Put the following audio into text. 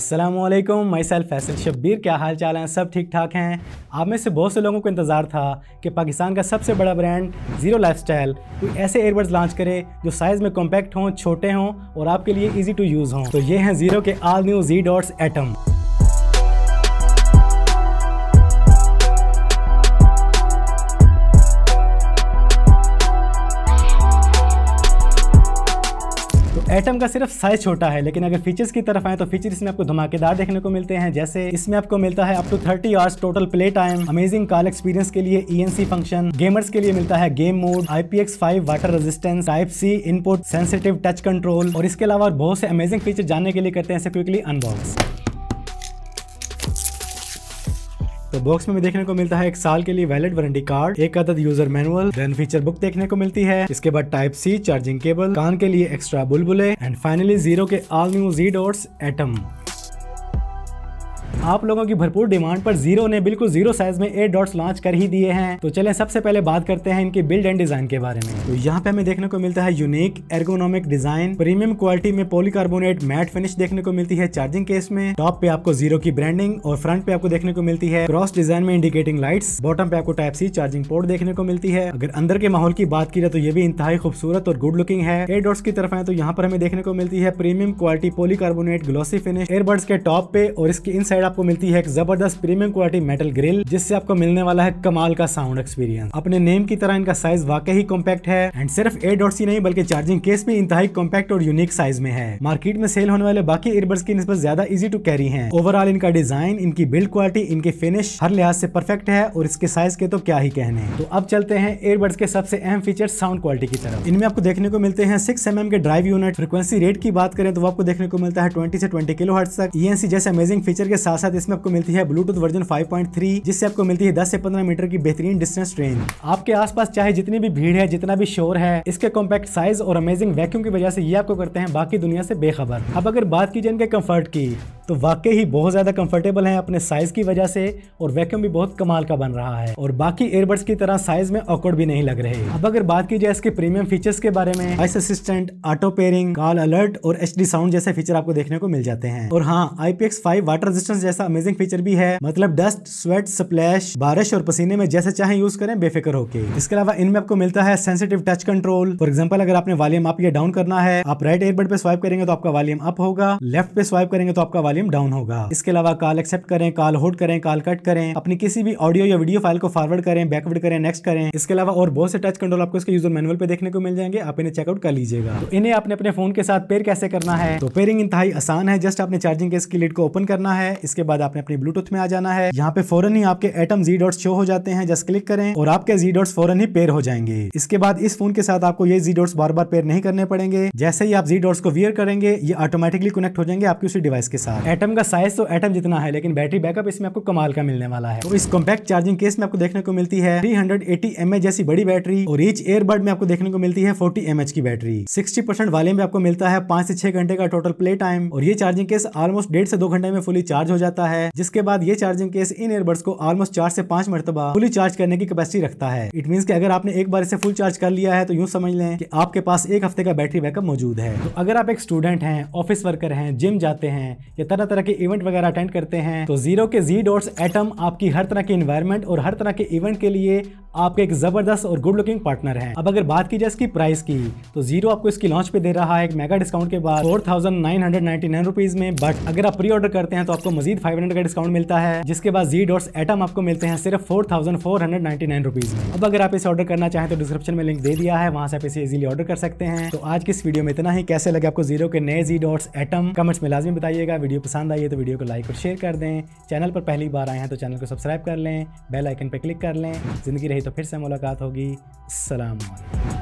अस्सलामुअलैकुम, my self Faisal Shabbir. क्या हाल चाल हैं? सब ठीक ठाक हैं? आप में से बहुत से लोगों को इंतज़ार था कि पाकिस्तान का सबसे बड़ा ब्रांड ज़ीरो लाइफस्टाइल कोई ऐसे एयरबड्स लॉन्च करे जो साइज़ में कॉम्पैक्ट हों, छोटे हों और आपके लिए ईजी टू यूज़ हों। तो ये हैं ज़ीरो के all new G dots atom. Atom का सिर्फ साइज छोटा है, लेकिन अगर फीचर्स की तरफ आए तो फीचर इसमें आपको धमाकेदार देखने को मिलते हैं। जैसे इसमें आपको मिलता है up to 30 hours total play time, amazing call experience के लिए ENC फंक्शन, गेमर्स के लिए मिलता है game mode, IPX5 water resistance, Type-C input, sensitive touch control और इसके अलावा बहुत से अमेजिंग फीचर जानने के लिए करते हैं क्विकली अनबॉक्स। तो बॉक्स में देखने को मिलता है 1 साल के लिए वैलिड वारंटी कार्ड, एक अदद user manual, then feature book देखने को मिलती है, इसके बाद Type-C चार्जिंग केबल, कान के लिए एक्स्ट्रा बुलबुले एंड फाइनली जीरो के all new G dots atom. आप लोगों की भरपूर डिमांड पर जीरो ने बिल्कुल जीरो साइज में एयर डॉट्स लॉन्च कर ही दिए हैं। तो चलें सबसे पहले बात करते हैं इनके बिल्ड एंड डिजाइन के बारे में। तो यहाँ पे हमें देखने को मिलता है unique ergonomic design, premium quality में पॉलीकार्बोनेट मैट फिनिश देखने को मिलती है चार्जिंग केस में, टॉप पे आपको जीरो की ब्रांडिंग और फ्रंट पे आपको देखने को मिलती है क्रॉस डिजाइन में इंडिकेटिंग लाइट्स, बॉटम पे आपको Type-C चार्जिंग पोर्ट देखने को मिलती है। अगर अंदर के माहौल की बात की जाए तो ये भी इंतहाई खूबसूरत और गुड लुकिंग है। एयर डॉट्स की तरफ आए तो यहाँ पर हमें देखने को मिलती है premium quality polycarbonate glossy finish airbuds के टॉप पे और इसकी इन साइड आपको मिलती है एक जबरदस्त प्रीमियम क्वालिटी मेटल ग्रिल, जिससे आपको मिलने वाला है कमाल का साउंड एक्सपीरियंस। अपने नेम की तरह इनका साइज वाकई ही कॉम्पैक्ट है एंड सिर्फ एयरडॉट्स ही नहीं बल्कि चार्जिंग केस भी इंतहाई कॉम्पैक्ट और यूनिक साइज में है। मार्केट में सेल होने वाले बाकी ईयरबड्स की निस्बत ज्यादा इजी टू कैरी है। ओवरऑल इनका डिजाइन, इनकी बिल्ड क्वालिटी, इनकी फिनिश हर लिहाज से परफेक्ट है और इसके साइज के तो क्या ही कहने। तो अब चलते हैं एयरबड्स के सबसे अहम फीचर साउंड क्वालिटी की तरफ। इनमें आपको देखने को मिलते हैं 6 mm के ड्राइव यूनिट, फ्रिक्वेंसी रेट की बात करें तो आपको देखने को मिलता है 20 से 20 किलोहर्ट्ज तक। ENC जैसे अमेजिंग फीचर के साथ साथ इसमें आपको मिलती है ब्लूटूथ वर्जन 5.3, जिससे आपको मिलती है 10 से 15 मीटर की बेहतरीन डिस्टेंस रेंज। आपके आसपास चाहे जितनी भी भीड़ है, जितना भी शोर है, इसके कॉम्पैक्ट साइज और अमेजिंग वैक्यूम की वजह से ये आपको करते हैं बाकी दुनिया से बेखबर। अब अगर बात की जाए इनके कंफर्ट की तो वाकई ही बहुत ज्यादा कंफर्टेबल है अपने साइज की वजह से और वैक्यूम भी बहुत कमाल का बन रहा है और बाकी एयरबड्स की तरह साइज में ऑकवर्ड भी नहीं लग रहे। अब अगर बात की जाए इसके प्रीमियम फीचर्स के बारे में, voice assistant, auto pairing, call alert और HD साउंड जैसे फीचर आपको देखने को मिल जाते हैं। और हाँ, IPX5 वाटर रेजिस्टेंस जैसा अमेजिंग फीचर भी है, मतलब डस्ट, स्वेट, स्प्लैश, बारिश और पसीने में जैसे चाहे यूज करें बेफिक्र होकर। इसके अलावा इनमें आपको मिलता है sensitive touch control. For example, अगर आपने वॉल्यूम अप या डाउन करना है, आप राइट एयरबड पे स्वाइप करेंगे तो आपका वॉल्यूम अप होगा, लेफ्ट पे स्वाइप करेंगे तो आपका डाउन होगा। इसके अलावा कॉल एक्सेप्ट करें, कॉल होल्ड करें, कॉल कट करें, अपनी किसी भी ऑडियो या वीडियो फाइल को फॉरवर्ड करें, बैकवर्ड करें, नेक्स्ट करें। इसके अलावा और बहुत से टच कंट्रोल आपको इसके यूजर मैनुअल पे देखने को मिल जाएंगे, आप इन्हें चेकआउट कर लीजिएगा। तो इन्हें आपने अपने फोन के साथ पेयर कैसे करना है? तो पेयरिंग इंतहाई आसान है। जस्ट आपने चार्जिंग केस की लिड को ओपन करना है, इसके बाद आपने अपने ब्लूटूथ में आ जाना है। यहाँ पे फौरन ही आपके एटम जी डॉट्स शो हो जाते हैं। जस्ट क्लिक करें और आपके जी डॉट्स फौरन ही पेयर हो जाएंगे। इसके बाद इस फोन के साथ आपको ये जी डॉट्स बार बार पेयर नहीं करने पड़ेंगे। जैसे ही आप जी डॉट्स को वियर करेंगे, ये ऑटोमेटिकली कनेक्ट हो जाएंगे आपके उसी डिवाइस के साथ। एटम का साइज तो एटम जितना है, लेकिन बैटरी बैकअप इसमें आपको कमाल का मिलने वाला है। तो इस कॉम्पैक्ट चार्जिंग केस में आपको देखने को मिलती है 380 mAh जैसी बड़ी बैटरी और ईच एयरबड में आपको देखने को मिलती है 40 mAh की बैटरी। 60% वाले में आपको मिलता है 5 से 6 घंटे का टोटल प्ले टाइम और ये चार्जिंग केस ऑलमोस्ट 1.5 से 2 घंटे में फुली चार्ज हो जाता है, जिसके बाद ये चार्जिंग केस इन एयरबड्स को ऑलमोस्ट 4 से 5 मरतबा फुली चार्ज करने की कैपेसिटी रखता है। इट मींस कि अगर आपने एक बार इसे फुल चार्ज कर लिया है तो यूँ समझ लें कि आपके पास 1 हफ्ते का बैटरी बैकअप मौजूद है। तो अगर आप एक स्टूडेंट हैं, ऑफिस वर्कर हैं, जिम जाते हैं या तरह तरह के इवेंट वगैरह अटेंड करते हैं, तो जीरो के जी डॉट्स एटम आपकी हर तरह के एनवायरनमेंट और हर तरह के इवेंट के लिए आपके एक जबरदस्त और गुड लुकिंग पार्टनर है। अब अगर बात की जाए इसकी प्राइस की, तो जीरो आपको इसकी लॉन्च पे दे रहा है एक मेगा डिस्काउंट के बाद 4999 रुपीज में, बट अगर आप प्री ऑर्डर करते हैं तो आपको मजीद 500 का डिस्काउंट मिलता है, जिसके बाद जी डॉट्स एटम आपको मिलते हैं सिर्फ 4499 रुपीज में। अब अगर आप इसे ऑर्डर करना चाहें तो डिस्क्रिप्शन में लिंक दे दिया है, वहां से आप इसे इजीली ऑर्डर कर सकते हैं। तो आज की इस वीडियो में इतना ही। कैसे लगे आपको जीरो के नए जी डॉट्स एटम? कमेंट्स में लाजमी बताइएगा। वीडियो पसंद आई है तो वीडियो को लाइक और शेयर कर दें। चैनल पर पहली बार आए हैं तो चैनल को सब्सक्राइब कर लें, बेल आइकन पर क्लिक कर लें। ज़िंदगी रही तो फिर से मुलाकात होगी। अस्सलाम वालेकुम।